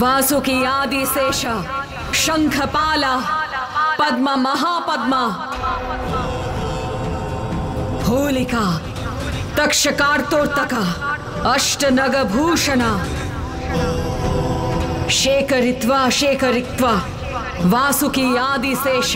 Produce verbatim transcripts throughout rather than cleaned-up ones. वासुकी आदि शेष शंखपाला पद्मा महापद्मा होलिका तक्षकारतोर्तका अष्टनगभूषण शेखरित्वा शेखरित्वा वासुकी आदि शेष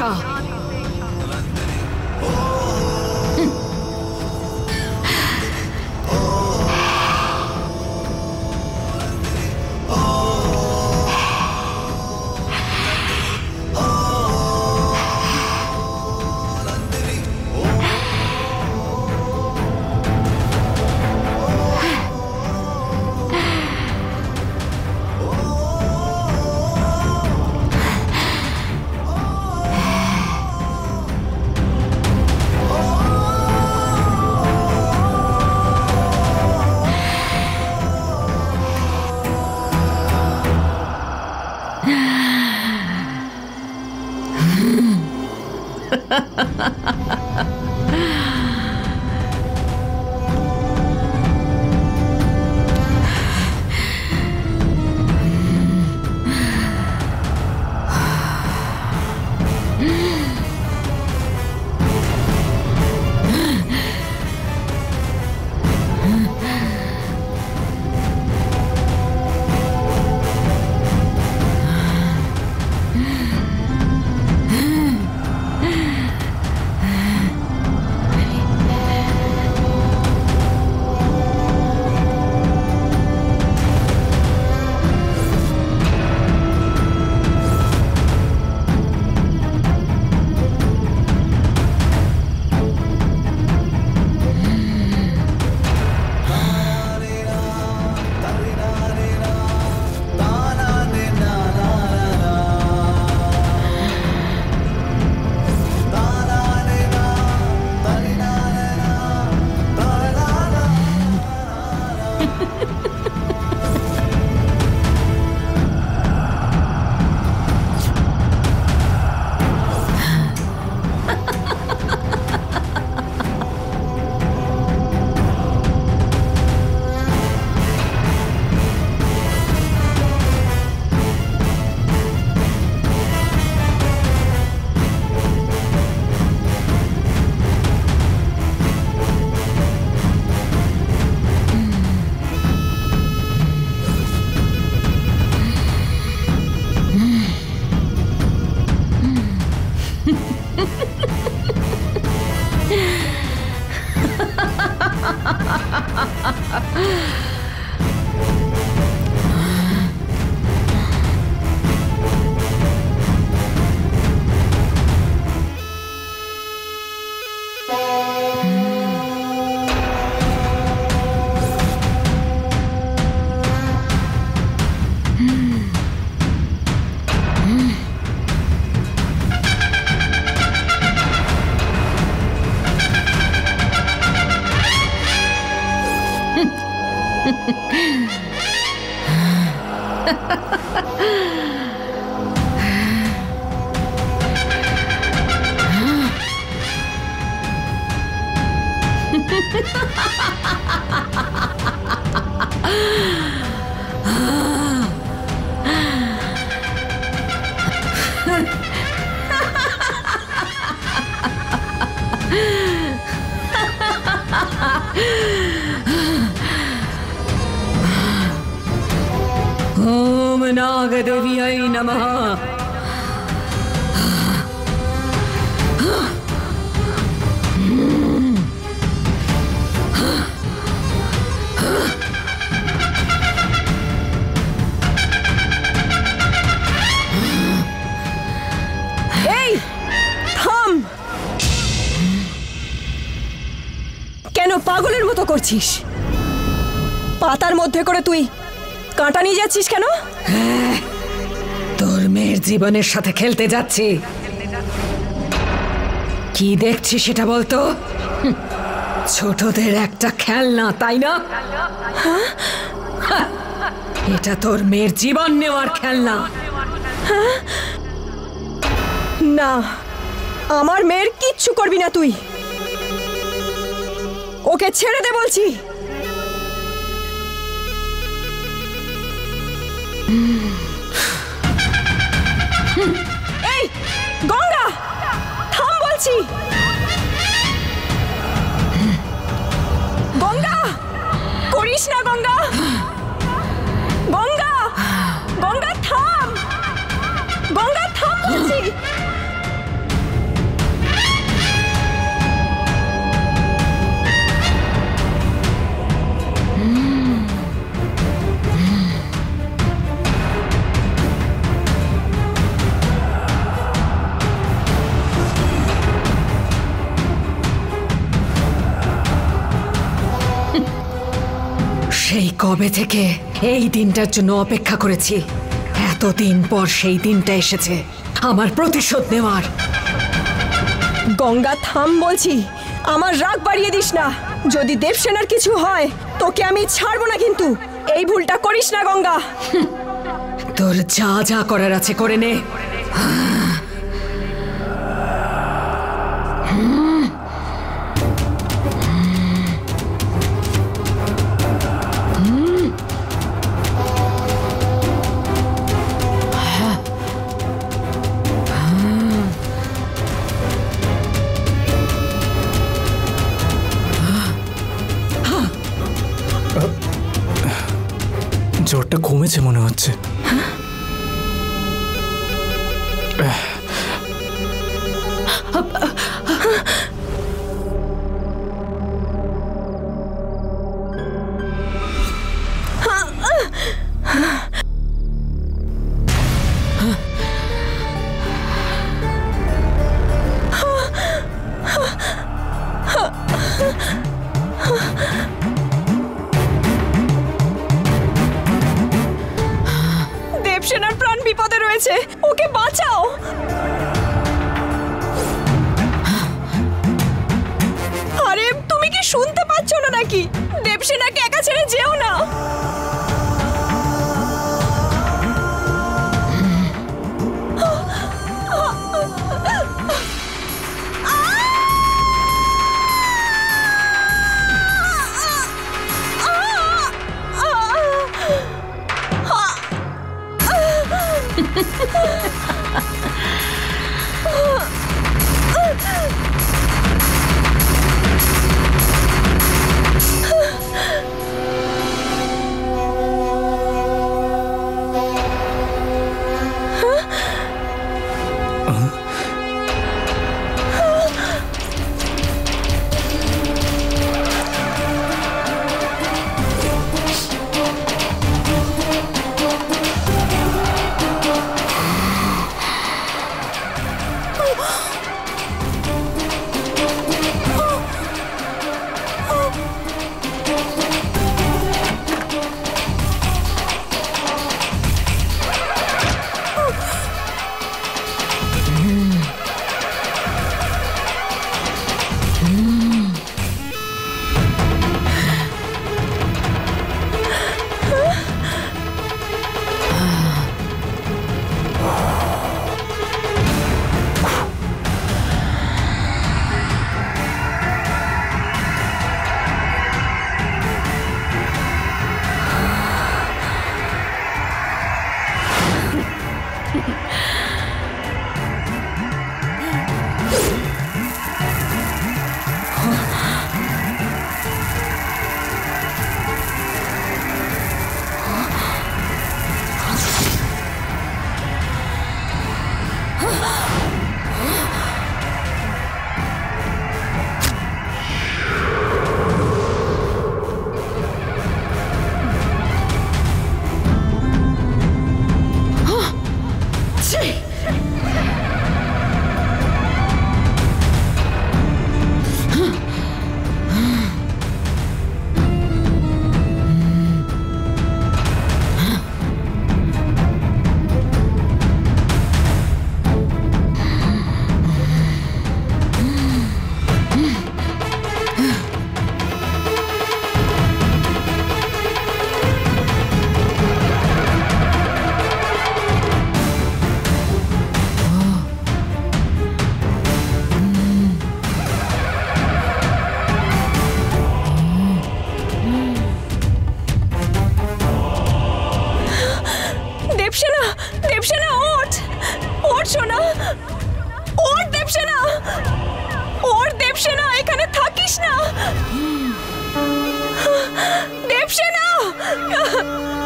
পাতার মধ্যে করে তুই কাঁটা নিয়ে যাচ্ছিস কেন? তোর মেয়ের জীবনের সাথে খেলতে যাচ্ছি। কি দেখছিস সেটা বলতো? ছোটদের একটা খেলনা, তাই না? এটা তোর মেয়ের জীবন নেওয়ার খেলনা। না, আমার মেয়ের কিচ্ছু করবি না তুই। ওকে ছেড়ে দে বলছি। Tachi! Bonga! Kurishna Bonga! Bonga! Bonga tham! Bonga tham Tachi! সেই কবে থেকে এই দিনটার জন্য অপেক্ষা করেছি। এতদিন পর সেই দিনটা এসেছে আমার প্রতিশোধ নেওয়ার। গঙ্গা থাম বলছি, আমার রাগ বাড়িয়ে দিস না। যদি দেবসেনার কিছু হয় তোকে আমি ছাড়বো না, কিন্তু এই ভুলটা করিস না গঙ্গা। তোর যা যা করার আছে করে নে। जोरटा कमेছে মনে হচ্ছে।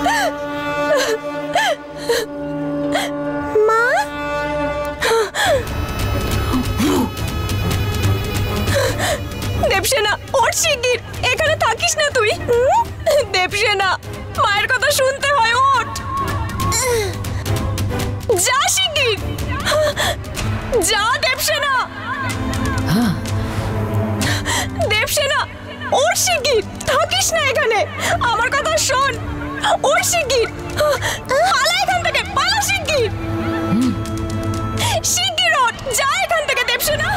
देवसेना और शीघ्र এখানে থাকিস না তুই দেবসেনা মায়ের কথা শুনতে হয় ওঠ যা शीघ्र যা দেবসেনা हां দেবসেনা और शीघ्र থাকিস না এখানে আমার কথা শুন और शीघ्र পালা এখান থেকে পালা शीघ्र शीघ्र ওঠ যা এখান থেকে দেবসেনা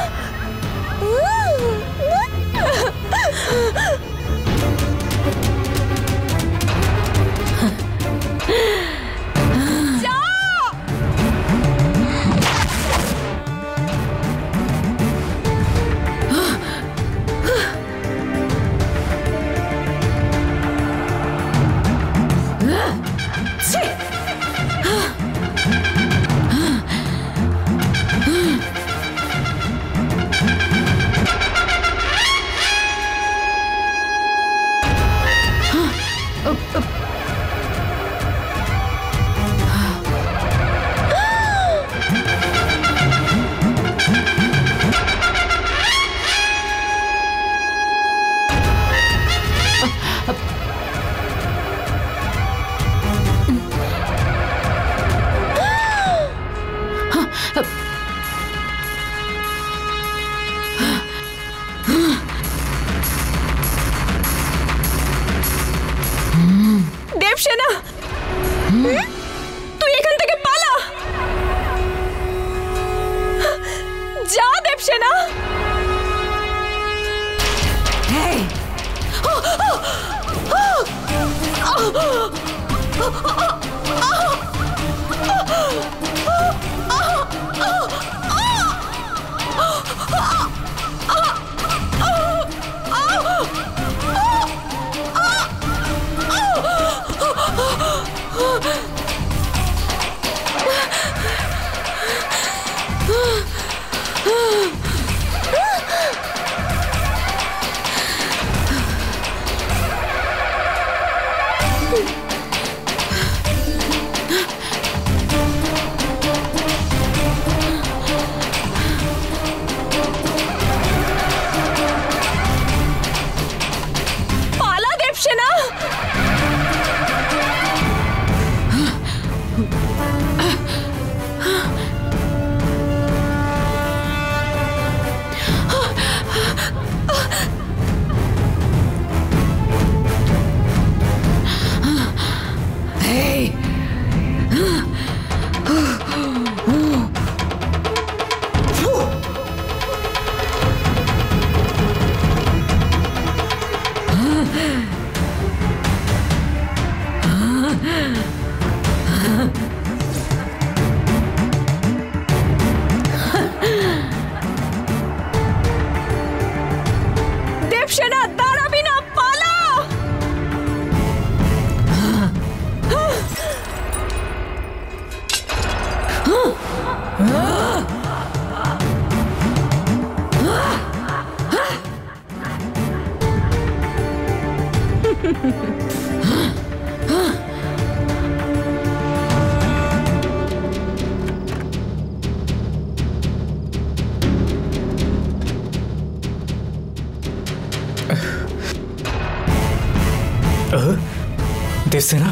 देवसेना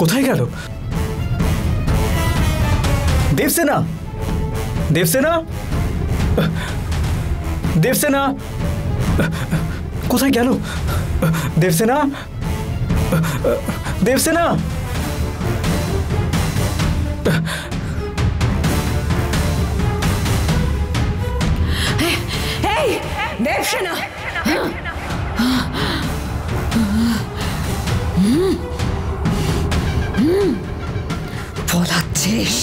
कोथाय गेलो देवसेना देवसेना देवसेना कोथाय गेलो देवसेना देवसेना हे हे देवसेना Polat Sheş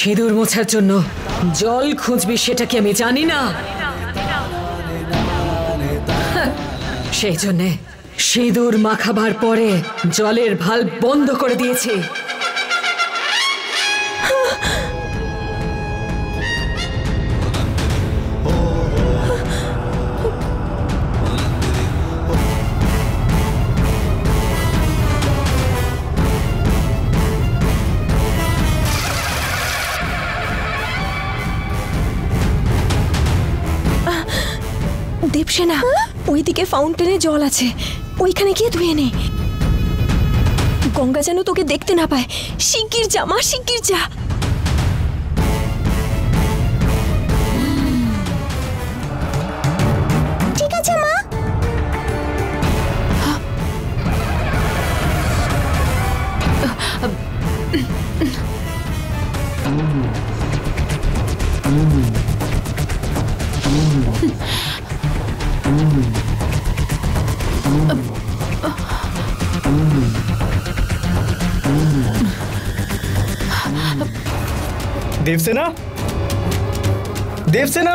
সিঁদুর মোছার জন্য জল খুঁজবি সেটা কি আমি জানি না। সেই জন্য সিঁদুর মাখাবার পরে জলের ভালভ বন্ধ করে দিয়েছি। দেবসেনা ওইদিকে ফাউন্টেনে জল আছে, ওইখানে গিয়ে ধুয়ে নে। গঙ্গা যেন তোকে দেখতে না পায়। শিগগির যা মা, শিগগির যা। ঠিক আছে মা। देवसेना, देवसेना, देवसेना,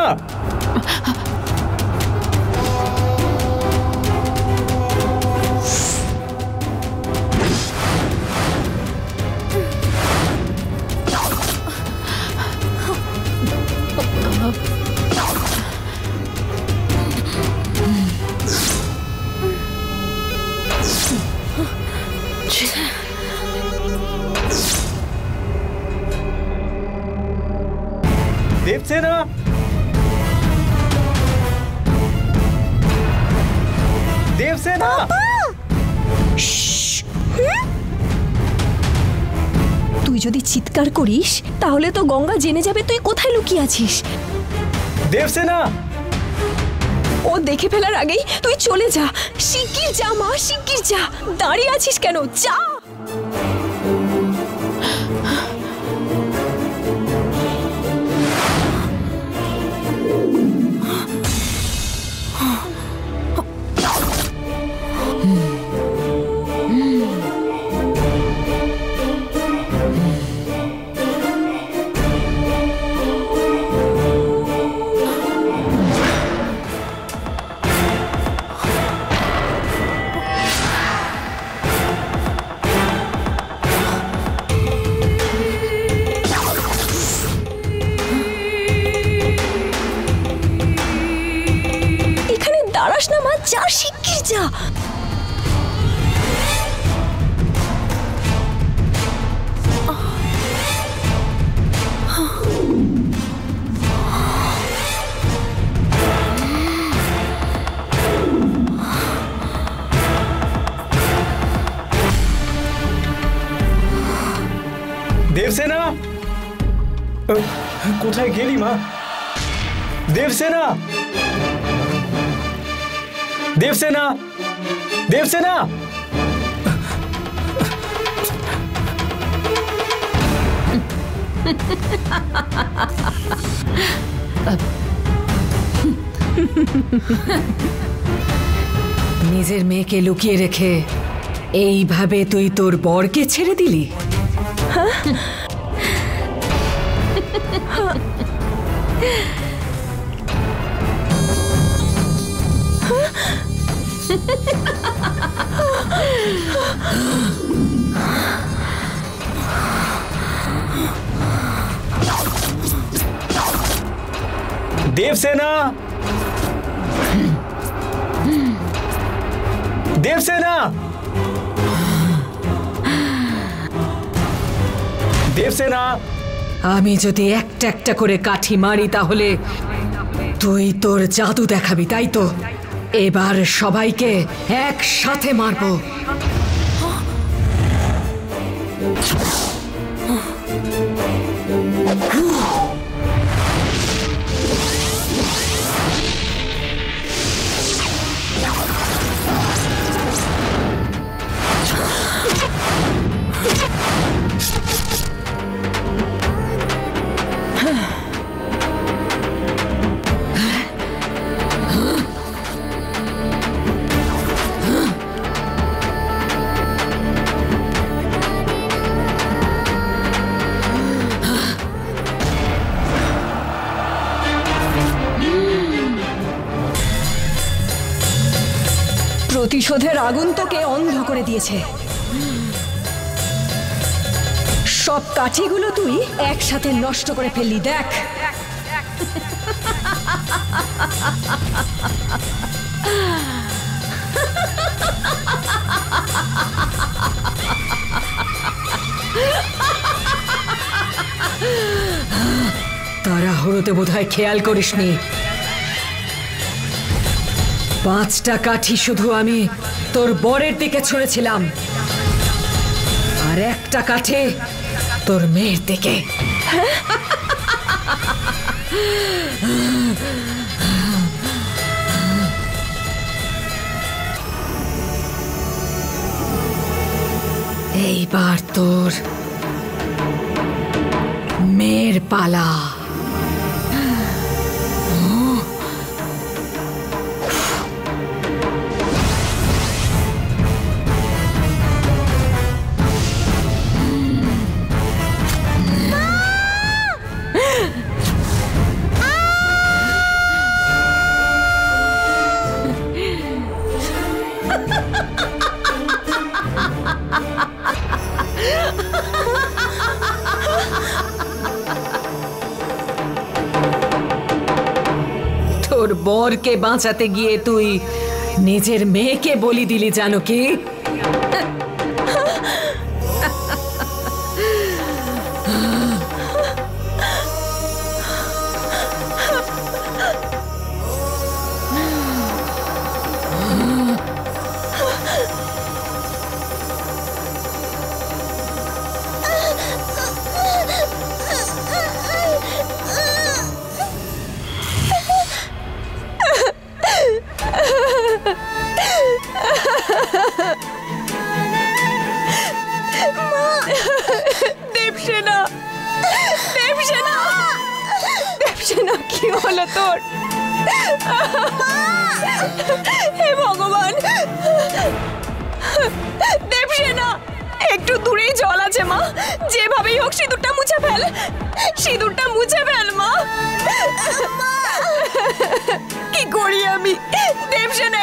देवसेना, तु जो चित्कार करिस ताहले तो गंगा जेने जाबे तुई कोथाय लुकिये आछिस। देवसेना ओ देखे फेलार आगे तुई चले जा। शिकिर जा मा, शिकिर जा। दाड़िये आछिस केन? जा। देवसेना कोथाय गेली मा? देवसेना देवसेना देवसेना নিজের মেয়েকে লুকিয়ে রেখে এইভাবে তুই তোর বরকে ছেড়ে দিলি? देवसेना देवसेना देवसेना आमी जोदि एकटा एकटा करे काठी मारी ताहले तुई तोर जादू देखाबि ताई तो एबार सबाइके एकसाथे मारबो। प्रतिशोधेर आगुन तोके अंध करे दिएछे। सब काठीगुलो तुई एकसाथे नष्ट करे फेलली देख। तारा हरोते बोधहय खेयाल करिसनी। पाँचटा काठी शुधु आमी तोर बोरेर दिके छुड़ेछिलाम आर एकटा काठी तोर मेर दिके। एइबार तोर मेर पाला। तोर बोर के बाँचाते गिये तुई निजेर मेयेके बोली दिली जानो कि? देवसेना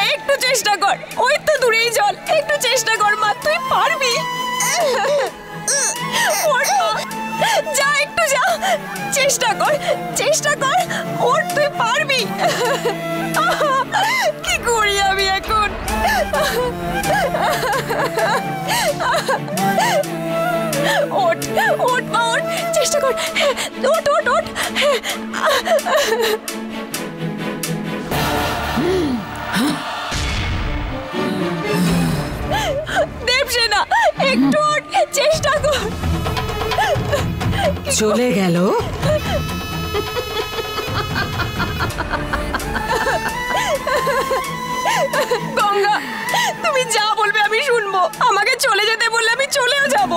एक चेष्टा कर। চলে গেল। গঙ্গা তুমি যা বলবে আমি শুনবো, আমাকে চলে যেতে বললে আমি চলেও যাব,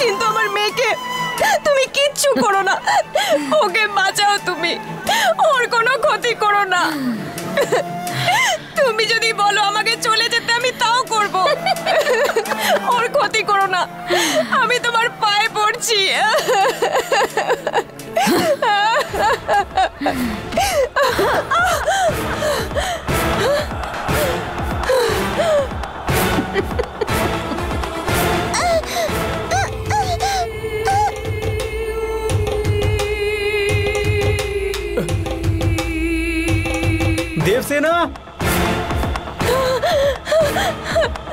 কিন্তু আমার মেয়েকে তুমি কিচ্ছু করো না, ওকে বাঁচাও, তুমি ওর কোনো ক্ষতি করো না। তুমি যদি বলো আমাকে চলে যেতে আমি তাও করব, ওর ক্ষতি করো না, আমি তোমার পায়ে পড়ছি। देवसेना,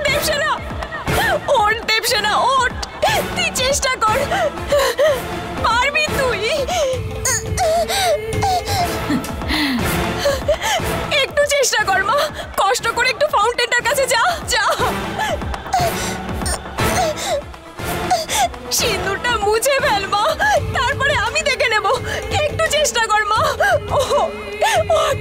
देवसेना, ओट देवसेना, ओट, तू चेष्टा कर, पारबी तुई, एक तू चेष्टा कर माँ, कष्ट करे एक तू फाउंटेनर कासे जा, जा, सिंदूरटा मुझे फेल माँ, तार परे आमी देखे नेब, एक तू चेष्टा कर माँ, ओ, ओट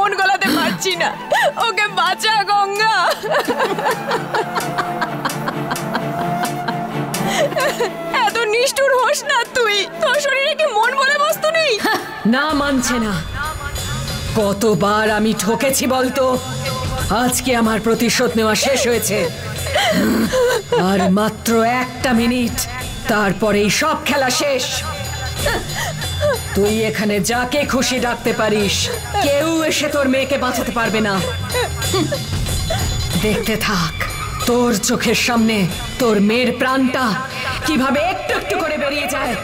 মন গলাতে পারছি না, ওকে বাঁচা গঙ্গা। কতবার আমি ঠকেছি বলতো, আজকে আমার প্রতিশোধ নেওয়া শেষ হয়েছে, আর মাত্র একটা মিনিট, তারপরেই সব খেলা শেষ। তুই এখানে যাকে খুশি ডাকতে পারিস, কেউ এসে তোর মেয়েকে বাঁচাতে পারবে না। দেখতে থাক তোর চোখের সামনে তোর মেয়ের প্রাণটা কিভাবে একটু একটু করে বেরিয়ে যায়।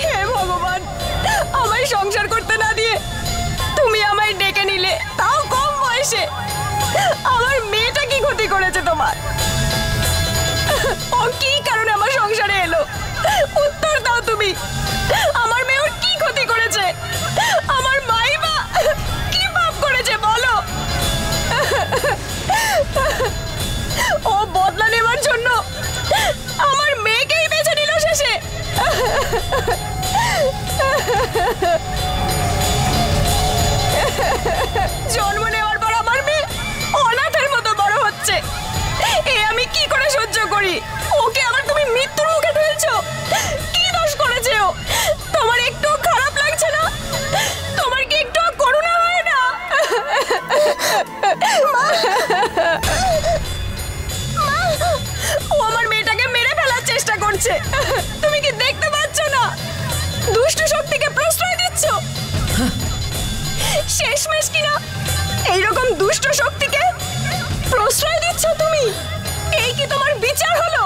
हे भगवान আমার সংসার করতে না দিয়ে তুমি আমায় ডেকে নিলে, তাও কম বয়সে। আমার মেয়েটা কি ক্ষতি করেছে তোমার? ও কি কারণে আমার সংসারে এলো? উত্তর দাও তুমি, আমার মেয়ে ওর কি ক্ষতি করেছে? আমার মাইবা কি পাপ করেছে বলো? ও বদলা নেবার জন্য আমার মেয়েকেই বেছে নিল শেষে। জন্ম নেওয়ার পর আমার মেয়ে অনাথের মতো বড় হচ্ছে, এ আমি কি করে সহ্য করি? ওকে আবার তুমি মৃত্যুর মুখে ঠেলছো, কি দোষ করেছে ও? তোমার একটু খারাপ লাগছে না? তোমার কি একটু করুণা হয় না? ও আমার মেয়েটাকে মেরে ফেলার চেষ্টা করছে, তুমি কি দেখতে পাচ্ছ না? দুষ্ট শক্তিকে প্রশ্রয় দিচ্ছ, শেষমেশ কিনা এইরকম দুষ্ট শক্তিকে প্রশ্রয় দিচ্ছ তুমি। এই কি তোমার বিচার হলো?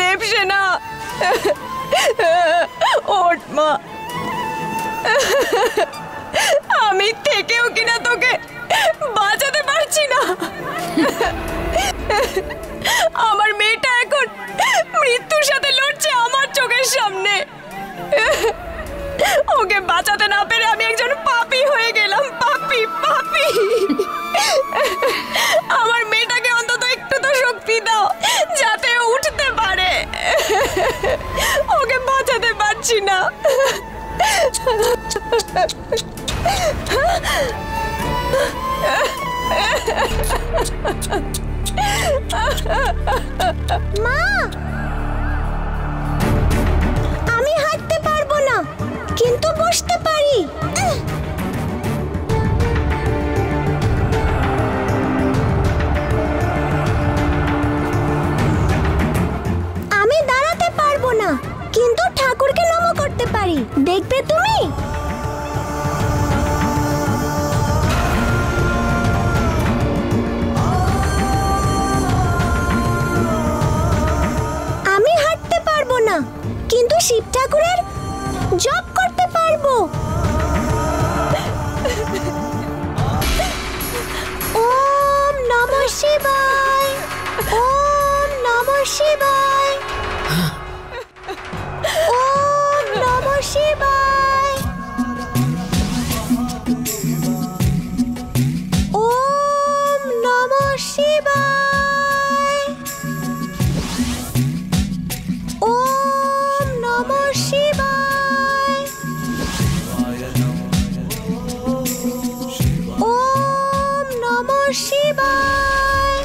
দেবসেনা ওঠ মা, আমি থেকেও কিনা তোকে বাঁচাতে পারছি না। আমার মেয়েটা এখন মৃত্যুর সাথে লড়ছে আমার চোখের সামনে, ওকে বাঁচাতে না পেরে আমি একজন পাপী হয়ে গেলাম, পাপী পাপী। আমার মেয়েটাকে অন্তত একটু তো শক্তি দাও যাতে উঠতে পারে, ওকে বাঁচাতে পারছি না। মা, আমি হাঁটতে পারবো না কিন্তু বসতে পারি। to me! আমি হাঁটতে পারবো না কিন্তু শিব ঠাকুরের জপ করতে পারবো। ওম নমঃ শিবায়। ওম নমঃ শিবায়। ओम नमः शिवाय। ओम नमः शिवाय। ओम नमः शिवाय। ओम नमः शिवाय।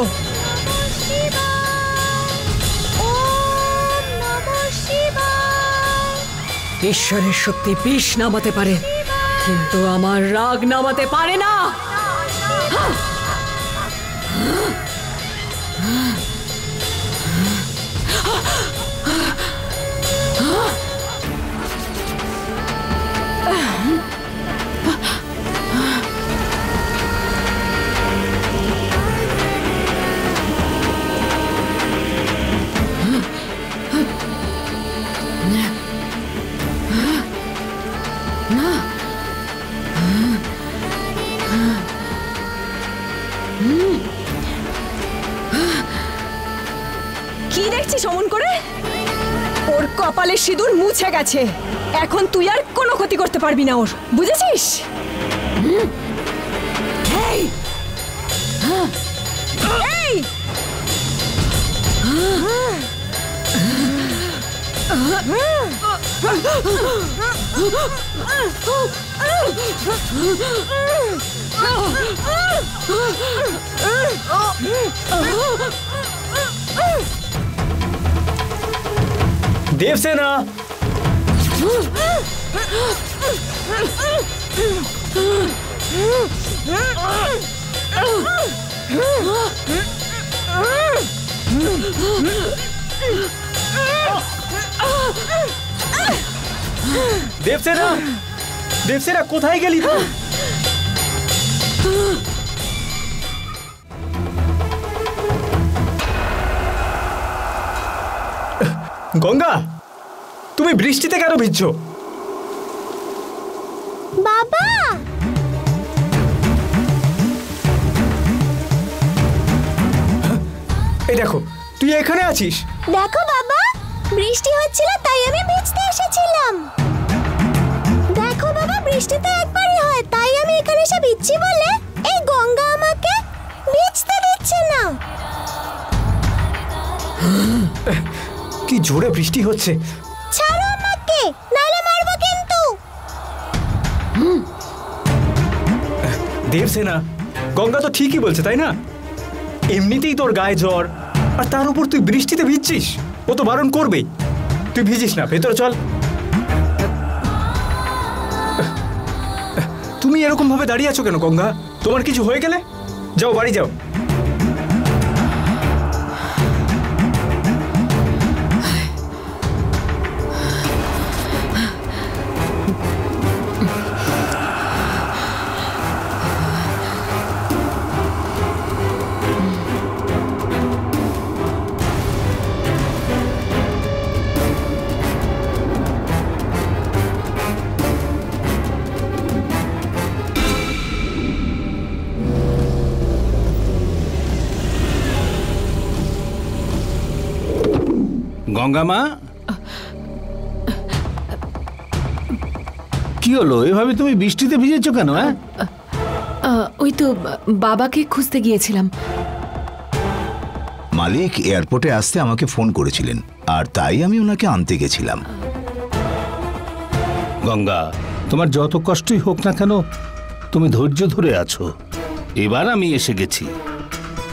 ओम नमः शिवाय। ঈশ্বরের শক্তি বিষ নামাতে পারে কিন্তু আমার রাগ নামাতে পারে না। Huh? কি দেখছিস অমন করে? ওর কপালে সিঁদুর মুছে গেছে, এখন তুই আর কোনো ক্ষতি করতে পারবি না ওর, বুঝেছিস? এই এই देवसेना देवसेना देवसेना कोथाय गेली तू? गंगा तुम्हें बृष्टिते क्यों भिजो? बाबा ए देखो तु एखाने आछिस। देखो बाबा बृष्टि होच्छिलो ताई आमी भिजते एसेछिलाम। বৃষ্টিতে একবারই হয় তাই আমি এখানে এসে ভিজছি বলে এই গঙ্গা আমাকে ভিজতে দিচ্ছে না। কি জোরে বৃষ্টি হচ্ছে। ছাড়ো আমাকে নালে মারবো কিন্তু। দেবসেনা গঙ্গা তো ঠিকই বলছে তাই না? এমনিতেই তোর গায়ে জ্বর আর তার উপর তুই বৃষ্টিতে ভিজছিস, ও তো বারণ করবেই। তুই ভিজিস না, ভেতরে চল। তুমি এরকম ভাবে দাঁড়িয়ে আছো কেন গঙ্গা? তোমার কিছু হয়ে গেলে? যাও বাড়ি যাও। गंगा मा कि हलो एभावे तुमी बिस्टिते भिजेछो केन? ओई तो बाबाके खुजते गियेछिलाम। मालिक एयरपोर्टे आसते आमाके फोन करेछिलेन आर ताई आमी ओनाके आनते गेछिलाम। गंगा तोमार जत कष्टई होक ना केन तुमी धैर्य धरे आछो, एबार आमी एसे गेछि,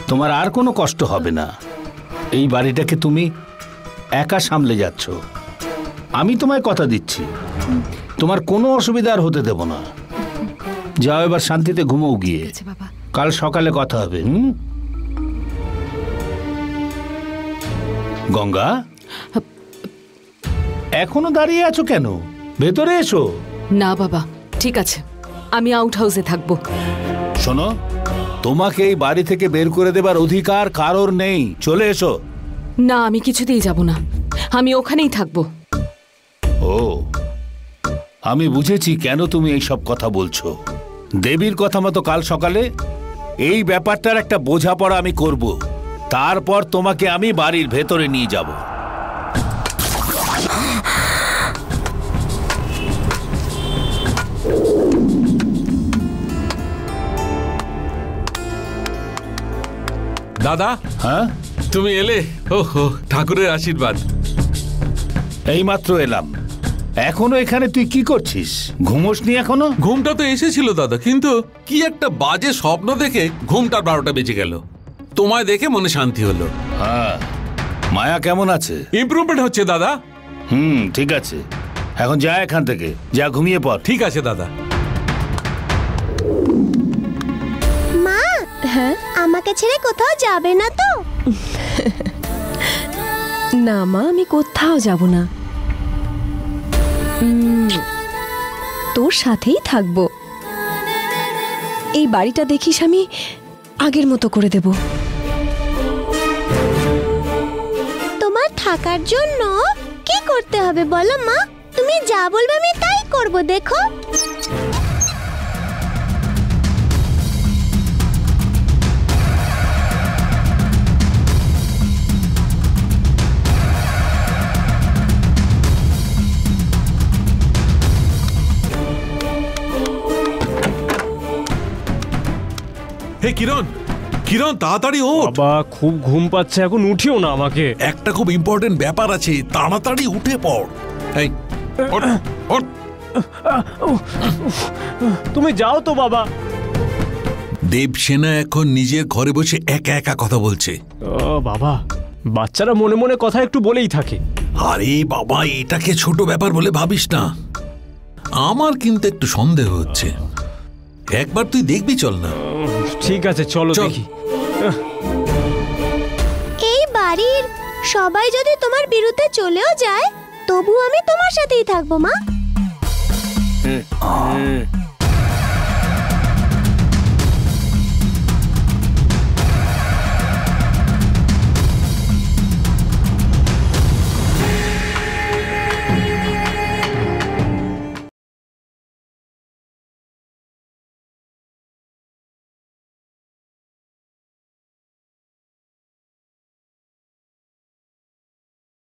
तोमार आर कोनो कष्ट होबे ना। एई बाड़ीटाके तुमी একা সামলে যাচ্ছ, আমি তোমায় কথা দিচ্ছি তোমার কোনো অসুবিধা আর হতে দেব না। যাও এবার শান্তিতে ঘুমোও গিয়ে, কাল সকালে কথা হবে। হুম গঙ্গা এখনো দাঁড়িয়ে আছো কেন? ভেতরে এসো। না বাবা ঠিক আছে, আমি আউট হাউসে থাকবো। শোনো তোমাকে এই বাড়ি থেকে বের করে দেবার অধিকার কারোর নেই, চলে এসো। না আমি কিছুতেই যাব না, আমি ওখানেই থাকবো। ও আমি বুঝেছি কেন তুমি এই সব কথা বলছো। দেবীর কথা মতো কাল সকালে এই ব্যাপারটার একটা বোঝাপড়া আমি করব, তারপর তোমাকে আমি বাড়ির ভেতরে নিয়ে যাব। দাদা হ্যাঁ তুমি এলে? ওহো ঠাকুরের আশীর্বাদ। এইমাত্র এলাম। এখনো এখানে তুই কি করছিস? ঘুমোসনি এখনো? ঘুমটা তো এসেছিল দাদা, কিন্তু কি একটা বাজে স্বপ্ন দেখে ঘুমটার বারোটা বেজে গেল। তোমায় দেখে মনে শান্তি হলো। হ্যাঁ মায়া কেমন আছে? ইমপ্রুভমেন্ট হচ্ছে দাদা। হুম ঠিক আছে, এখন যা এখান থেকে, যা ঘুমিয়ে পড়। ঠিক আছে দাদা। মা হ্যাঁ আমাকে ছেড়ে কোথাও যাবে না তো? না মা আমি কোথাও যাব না, তোর সাথেই থাকবো। এই বাড়িটা দেখিস আমি আগের মতো করে দেব। তোমার থাকার জন্য কি করতে হবে বলো মা, তুমি যা বলবে আমি তাই করব। দেখো हे किरण किरण ताड़ाताड़ी उठ बाबा खूब घूम पाच्छे एखन उठिओ ना आमाके एकटा खूब इम्पोर्टेंट ब्यापार आछे ताड़ाताड़ी उठे पड़ हेई उठ उठ तुम जाओ तो बाबा देवसेना एखन निजेर घरे बसे एका एका कथा बोलछे ओ बाबा बाच्चारा मने मने कथा एकटु बोलेई थाके अरे बाबा एटाके छोटो ब्यापार बोले भाबिस ना आमार किन्तु एकटु सन्देह होच्छे एकबार तुई देखबि चल ना ठीक आछे चलो देखि एई बाड़ीर सबाई जदि तोमार बिरुद्धे चलेओ जाय तबुओ आमी तोमार साथेई थाकबो मा